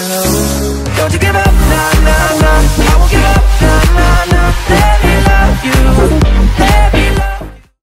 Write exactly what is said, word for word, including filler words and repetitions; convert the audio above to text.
hello. Don't you give up, nah, nah.